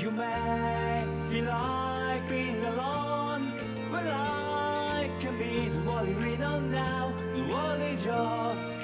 You may feel like being alone, but I can be the only winner now. The world is yours.